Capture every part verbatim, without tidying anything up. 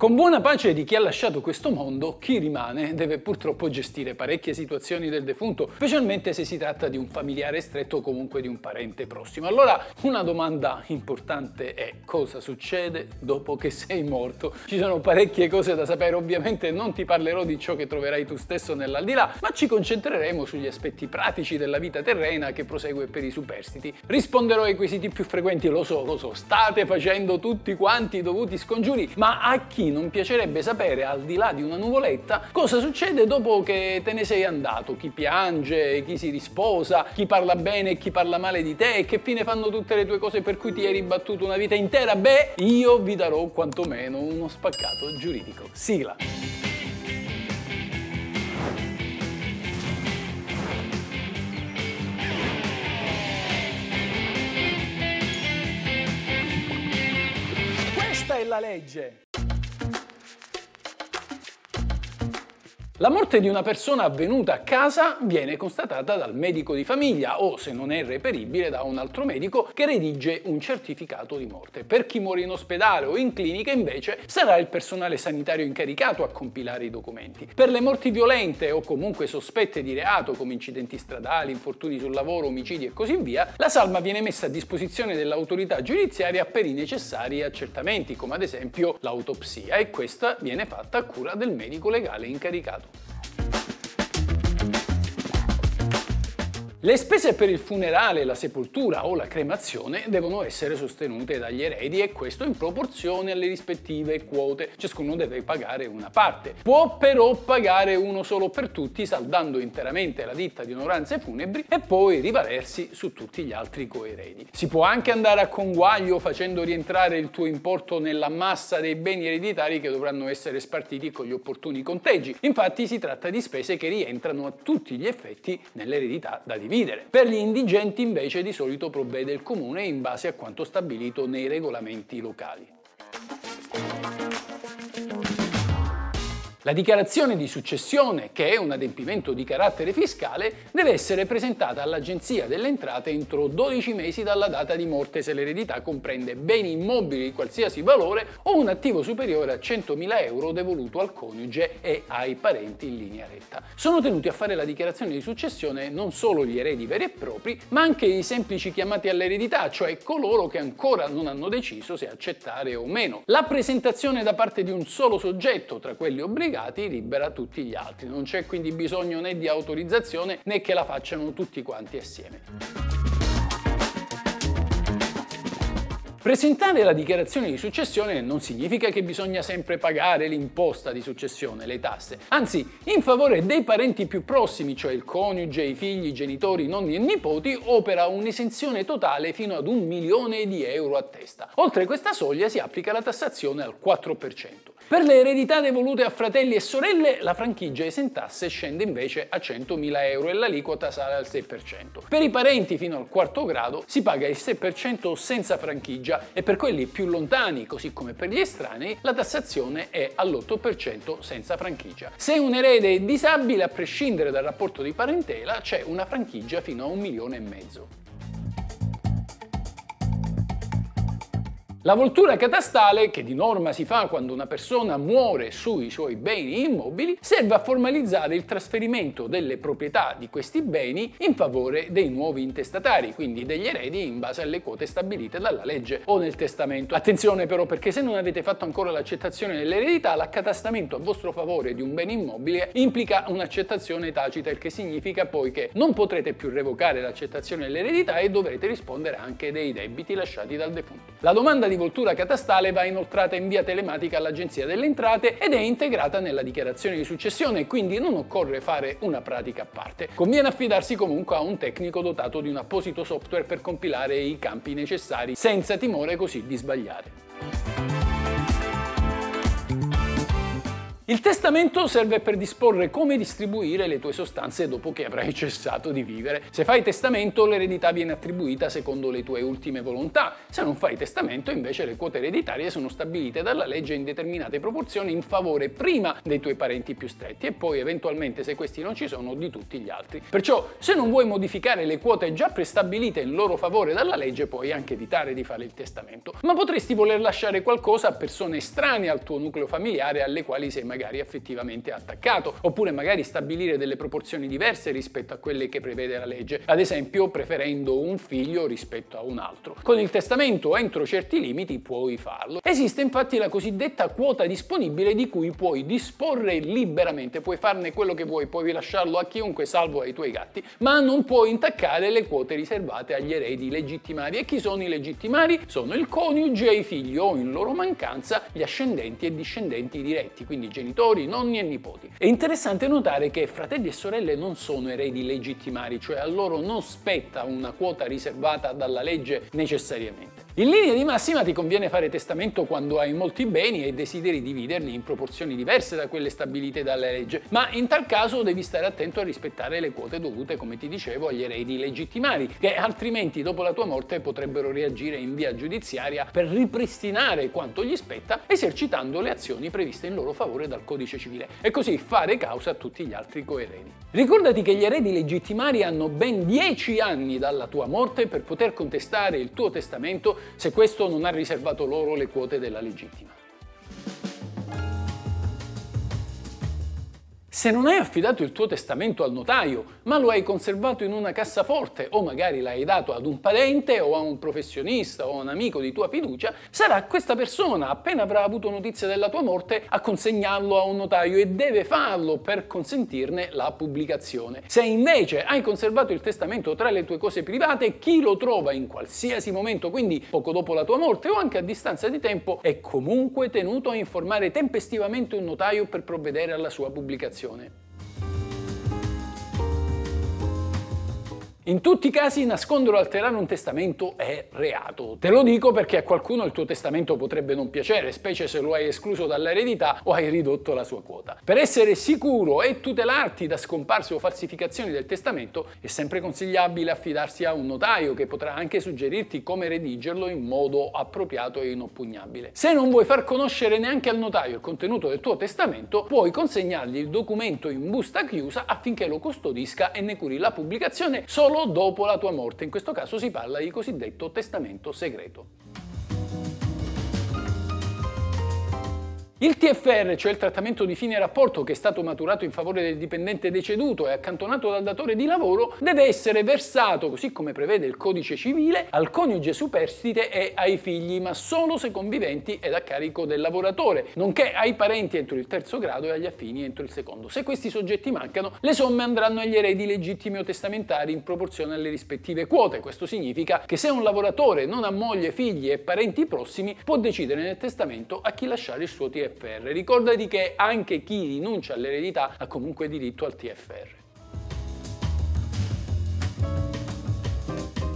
Con buona pace di chi ha lasciato questo mondo, chi rimane deve purtroppo gestire parecchie situazioni del defunto, specialmente se si tratta di un familiare stretto o comunque di un parente prossimo. Allora, una domanda importante è: cosa succede dopo che sei morto? Ci sono parecchie cose da sapere, ovviamente non ti parlerò di ciò che troverai tu stesso nell'aldilà, ma ci concentreremo sugli aspetti pratici della vita terrena che prosegue per i superstiti. Risponderò ai quesiti più frequenti, lo so, lo so, state facendo tutti quanti i dovuti scongiuri, ma a chi non piacerebbe sapere, al di là di una nuvoletta, cosa succede dopo che te ne sei andato? Chi piange, chi si risposa, chi parla bene e chi parla male di te, che fine fanno tutte le tue cose per cui ti eri battuto una vita intera? Beh, io vi darò quantomeno uno spaccato giuridico. Sigla. Questa è la legge. La morte di una persona avvenuta a casa viene constatata dal medico di famiglia o, se non è reperibile, da un altro medico che redige un certificato di morte. Per chi muore in ospedale o in clinica, invece, sarà il personale sanitario incaricato a compilare i documenti. Per le morti violente o comunque sospette di reato, come incidenti stradali, infortuni sul lavoro, omicidi e così via, la salma viene messa a disposizione dell'autorità giudiziaria per i necessari accertamenti, come ad esempio l'autopsia, e questa viene fatta a cura del medico legale incaricato. Le spese per il funerale, la sepoltura o la cremazione devono essere sostenute dagli eredi, e questo in proporzione alle rispettive quote. Ciascuno deve pagare una parte. Può però pagare uno solo per tutti, saldando interamente la ditta di onoranze funebri e poi rivalersi su tutti gli altri coeredi. Si può anche andare a conguaglio facendo rientrare il tuo importo nella massa dei beni ereditari che dovranno essere spartiti con gli opportuni conteggi. Infatti si tratta di spese che rientrano a tutti gli effetti nell'eredità da dividere. Per gli indigenti invece di solito provvede il comune in base a quanto stabilito nei regolamenti locali. La dichiarazione di successione, che è un adempimento di carattere fiscale, deve essere presentata all'Agenzia delle Entrate entro dodici mesi dalla data di morte se l'eredità comprende beni immobili di qualsiasi valore o un attivo superiore a centomila euro devoluto al coniuge e ai parenti in linea retta. Sono tenuti a fare la dichiarazione di successione non solo gli eredi veri e propri, ma anche i semplici chiamati all'eredità, cioè coloro che ancora non hanno deciso se accettare o meno. La presentazione da parte di un solo soggetto tra quelli obbligati libera tutti gli altri, non c'è quindi bisogno né di autorizzazione né che la facciano tutti quanti assieme. Presentare la dichiarazione di successione non significa che bisogna sempre pagare l'imposta di successione, le tasse. Anzi, in favore dei parenti più prossimi, cioè il coniuge, i figli, i genitori, nonni e nipoti, opera un'esenzione totale fino ad un milione di euro a testa. Oltre questa soglia si applica la tassazione al quattro per cento. Per le eredità devolute a fratelli e sorelle, la franchigia esentasse scende invece a centomila euro e l'aliquota sale al sei per cento. Per i parenti fino al quarto grado si paga il sei per cento senza franchigia, e per quelli più lontani, così come per gli estranei, la tassazione è all'otto per cento senza franchigia. Se un erede è disabile, a prescindere dal rapporto di parentela, c'è una franchigia fino a un milione e mezzo. La voltura catastale, che di norma si fa quando una persona muore sui suoi beni immobili, serve a formalizzare il trasferimento delle proprietà di questi beni in favore dei nuovi intestatari, quindi degli eredi in base alle quote stabilite dalla legge o nel testamento. Attenzione però, perché se non avete fatto ancora l'accettazione dell'eredità, l'accatastamento a vostro favore di un bene immobile implica un'accettazione tacita, il che significa poi che non potrete più revocare l'accettazione dell'eredità e dovrete rispondere anche dei debiti lasciati dal defunto. La domanda di voltura catastale va inoltrata in via telematica all'Agenzia delle Entrate ed è integrata nella dichiarazione di successione, quindi non occorre fare una pratica a parte. Conviene affidarsi comunque a un tecnico dotato di un apposito software per compilare i campi necessari, senza timore così di sbagliare. Il testamento serve per disporre come distribuire le tue sostanze dopo che avrai cessato di vivere. Se fai testamento, l'eredità viene attribuita secondo le tue ultime volontà. Se non fai testamento, invece, le quote ereditarie sono stabilite dalla legge in determinate proporzioni in favore prima dei tuoi parenti più stretti e poi, eventualmente, se questi non ci sono, di tutti gli altri. Perciò, se non vuoi modificare le quote già prestabilite in loro favore dalla legge, puoi anche evitare di fare il testamento. Ma potresti voler lasciare qualcosa a persone estranee al tuo nucleo familiare, alle quali sei magari affettivamente attaccato, oppure magari stabilire delle proporzioni diverse rispetto a quelle che prevede la legge, ad esempio preferendo un figlio rispetto a un altro. Con il testamento, entro certi limiti, puoi farlo. Esiste infatti la cosiddetta quota disponibile di cui puoi disporre liberamente, puoi farne quello che vuoi, puoi lasciarlo a chiunque salvo ai tuoi gatti, ma non puoi intaccare le quote riservate agli eredi legittimari. E chi sono i legittimari? Sono il coniuge e i figli o, in loro mancanza, gli ascendenti e discendenti diretti, quindi genitori, nonni e nipoti. È interessante notare che fratelli e sorelle non sono eredi legittimari, cioè a loro non spetta una quota riservata dalla legge necessariamente. In linea di massima ti conviene fare testamento quando hai molti beni e desideri dividerli in proporzioni diverse da quelle stabilite dalla legge, ma in tal caso devi stare attento a rispettare le quote dovute, come ti dicevo, agli eredi legittimari, che altrimenti dopo la tua morte potrebbero reagire in via giudiziaria per ripristinare quanto gli spetta, esercitando le azioni previste in loro favore dal codice civile, e così fare causa a tutti gli altri coeredi. Ricordati che gli eredi legittimari hanno ben dieci anni dalla tua morte per poter contestare il tuo testamento se questo non ha riservato loro le quote della legittima. Se non hai affidato il tuo testamento al notaio, ma lo hai conservato in una cassaforte o magari l'hai dato ad un parente o a un professionista o a un amico di tua fiducia, sarà questa persona, appena avrà avuto notizia della tua morte, a consegnarlo a un notaio, e deve farlo per consentirne la pubblicazione. Se invece hai conservato il testamento tra le tue cose private, chi lo trova in qualsiasi momento, quindi poco dopo la tua morte o anche a distanza di tempo, è comunque tenuto a informare tempestivamente un notaio per provvedere alla sua pubblicazione. In tutti i casi, nascondere o alterare un testamento è reato. Te lo dico perché a qualcuno il tuo testamento potrebbe non piacere, specie se lo hai escluso dall'eredità o hai ridotto la sua quota. Per essere sicuro e tutelarti da scomparse o falsificazioni del testamento, è sempre consigliabile affidarsi a un notaio, che potrà anche suggerirti come redigerlo in modo appropriato e inoppugnabile. Se non vuoi far conoscere neanche al notaio il contenuto del tuo testamento, puoi consegnargli il documento in busta chiusa affinché lo custodisca e ne curi la pubblicazione solo dopo la tua morte. In questo caso si parla di cosiddetto testamento segreto. Il T F R, cioè il trattamento di fine rapporto, che è stato maturato in favore del dipendente deceduto e accantonato dal datore di lavoro, deve essere versato, così come prevede il codice civile, al coniuge superstite e ai figli, ma solo se conviventi ed a carico del lavoratore, nonché ai parenti entro il terzo grado e agli affini entro il secondo. Se questi soggetti mancano, le somme andranno agli eredi legittimi o testamentari in proporzione alle rispettive quote. Questo significa che se un lavoratore non ha moglie, figli e parenti prossimi, può decidere nel testamento a chi lasciare il suo T F R. Ricordati che anche chi rinuncia all'eredità ha comunque diritto al T F R.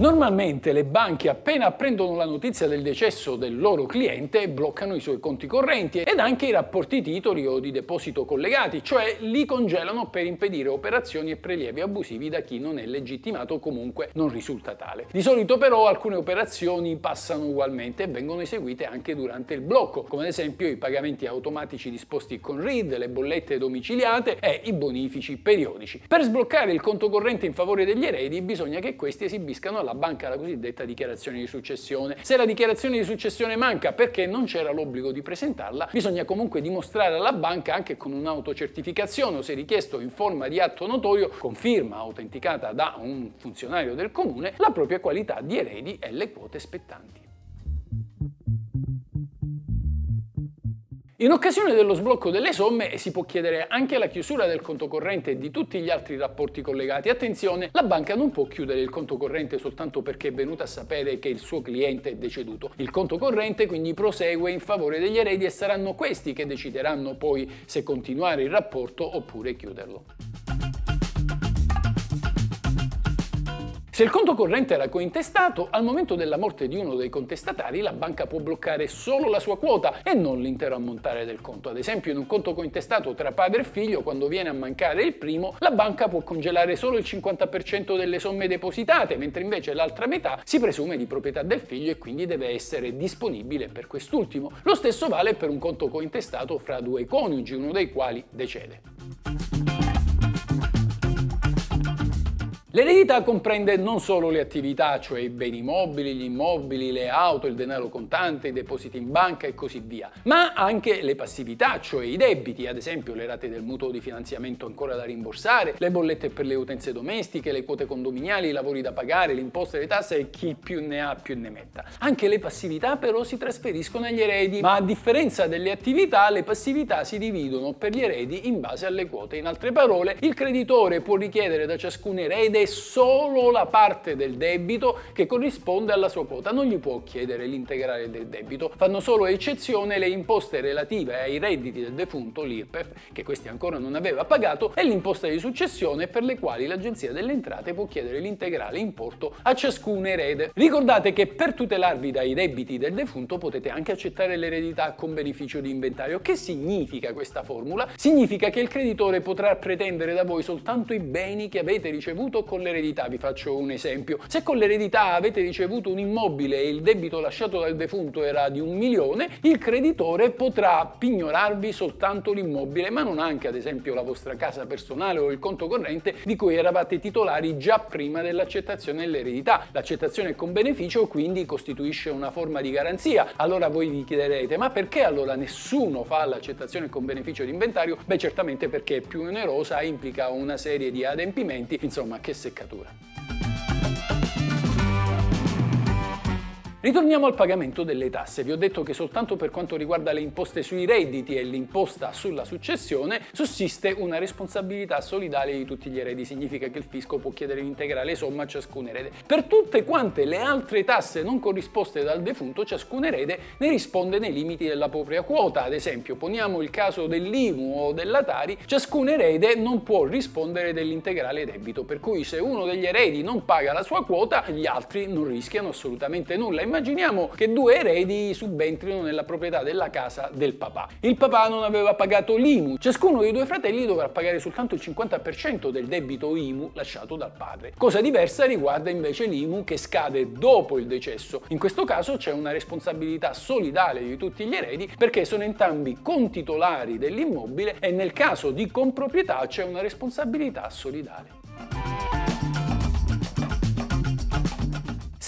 Normalmente le banche, appena prendono la notizia del decesso del loro cliente, bloccano i suoi conti correnti ed anche i rapporti titoli o di deposito collegati, cioè li congelano per impedire operazioni e prelievi abusivi da chi non è legittimato o comunque non risulta tale. Di solito però alcune operazioni passano ugualmente e vengono eseguite anche durante il blocco, come ad esempio i pagamenti automatici disposti con R I D, le bollette domiciliate e i bonifici periodici. Per sbloccare il conto corrente in favore degli eredi bisogna che questi esibiscano la La banca la cosiddetta dichiarazione di successione. Se la dichiarazione di successione manca perché non c'era l'obbligo di presentarla, bisogna comunque dimostrare alla banca, anche con un'autocertificazione o, se richiesto in forma di atto notorio con firma autenticata da un funzionario del comune, la propria qualità di eredi e le quote spettanti. In occasione dello sblocco delle somme si può chiedere anche la chiusura del conto corrente e di tutti gli altri rapporti collegati. Attenzione, la banca non può chiudere il conto corrente soltanto perché è venuta a sapere che il suo cliente è deceduto. Il conto corrente quindi prosegue in favore degli eredi e saranno questi che decideranno poi se continuare il rapporto oppure chiuderlo. Se il conto corrente era cointestato, al momento della morte di uno dei contestatari la banca può bloccare solo la sua quota e non l'intero ammontare del conto. Ad esempio, in un conto cointestato tra padre e figlio, quando viene a mancare il primo, la banca può congelare solo il cinquanta per cento delle somme depositate, mentre invece l'altra metà si presume di proprietà del figlio e quindi deve essere disponibile per quest'ultimo. Lo stesso vale per un conto cointestato fra due coniugi, uno dei quali decede. L'eredità comprende non solo le attività, cioè i beni mobili, gli immobili, le auto, il denaro contante, i depositi in banca e così via, ma anche le passività, cioè i debiti, ad esempio le rate del mutuo di finanziamento ancora da rimborsare, le bollette per le utenze domestiche, le quote condominiali, i lavori da pagare, le imposte, le tasse e chi più ne ha più ne metta. Anche le passività però si trasferiscono agli eredi, ma a differenza delle attività le passività si dividono per gli eredi in base alle quote. In altre parole, il creditore può richiedere da ciascun erede solo la parte del debito che corrisponde alla sua quota, non gli può chiedere l'integrale del debito. Fanno solo eccezione le imposte relative ai redditi del defunto, l'I R P E F, che questi ancora non aveva pagato, e l'imposta di successione, per le quali l'Agenzia delle Entrate può chiedere l'integrale importo a ciascun erede. Ricordate che per tutelarvi dai debiti del defunto potete anche accettare l'eredità con beneficio di inventario. Che significa questa formula? Significa che il creditore potrà pretendere da voi soltanto i beni che avete ricevuto con l'eredità. Vi faccio un esempio: se con l'eredità avete ricevuto un immobile e il debito lasciato dal defunto era di un milione, il creditore potrà pignorarvi soltanto l'immobile, ma non anche ad esempio la vostra casa personale o il conto corrente di cui eravate titolari già prima dell'accettazione dell'eredità. L'accettazione con beneficio quindi costituisce una forma di garanzia. Allora voi vi chiederete: ma perché allora nessuno fa l'accettazione con beneficio di inventario? Beh, certamente perché è più onerosa e implica una serie di adempimenti, insomma che seccatura. Ritorniamo al pagamento delle tasse. Vi ho detto che soltanto per quanto riguarda le imposte sui redditi e l'imposta sulla successione sussiste una responsabilità solidale di tutti gli eredi. Significa che il fisco può chiedere l'integrale somma a ciascun erede. Per tutte quante le altre tasse non corrisposte dal defunto, ciascun erede ne risponde nei limiti della propria quota. Ad esempio, poniamo il caso dell'I M U o dell'Atari, ciascun erede non può rispondere dell'integrale debito, per cui se uno degli eredi non paga la sua quota, gli altri non rischiano assolutamente nulla. Immaginiamo che due eredi subentrino nella proprietà della casa del papà. Il papà non aveva pagato l'I M U. Ciascuno dei due fratelli dovrà pagare soltanto il cinquanta per cento del debito I M U lasciato dal padre. Cosa diversa riguarda invece l'I M U che scade dopo il decesso. In questo caso c'è una responsabilità solidale di tutti gli eredi, perché sono entrambi contitolari dell'immobile, e nel caso di comproprietà c'è una responsabilità solidale.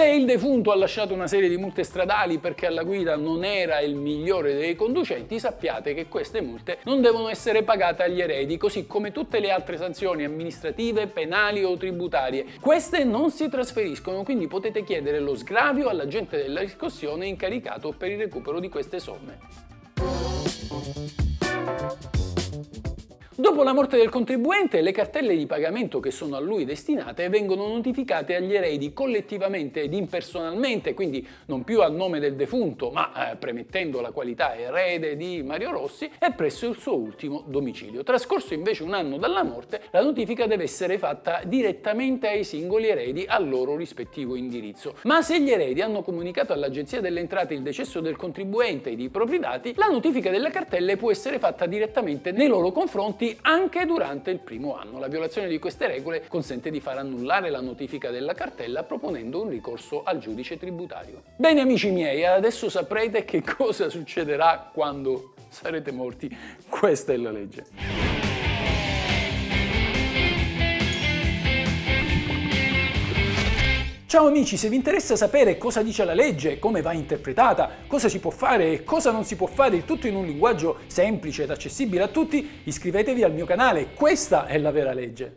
Se il defunto ha lasciato una serie di multe stradali perché alla guida non era il migliore dei conducenti, sappiate che queste multe non devono essere pagate agli eredi, così come tutte le altre sanzioni amministrative, penali o tributarie. Queste non si trasferiscono, quindi potete chiedere lo sgravio all'agente della riscossione incaricato per il recupero di queste somme. Dopo la morte del contribuente, le cartelle di pagamento che sono a lui destinate vengono notificate agli eredi collettivamente ed impersonalmente, quindi non più a nome del defunto, ma eh, premettendo la qualità erede di Mario Rossi, e presso il suo ultimo domicilio. Trascorso invece un anno dalla morte, la notifica deve essere fatta direttamente ai singoli eredi al loro rispettivo indirizzo. Ma se gli eredi hanno comunicato all'Agenzia delle Entrate il decesso del contribuente ed i propri dati, la notifica delle cartelle può essere fatta direttamente nei loro confronti anche durante il primo anno. La violazione di queste regole consente di far annullare la notifica della cartella proponendo un ricorso al giudice tributario. Bene amici miei, adesso saprete che cosa succederà quando sarete morti. Questa è la legge. Ciao amici, se vi interessa sapere cosa dice la legge, come va interpretata, cosa si può fare e cosa non si può fare, il tutto in un linguaggio semplice ed accessibile a tutti, iscrivetevi al mio canale. Questa è la vera legge.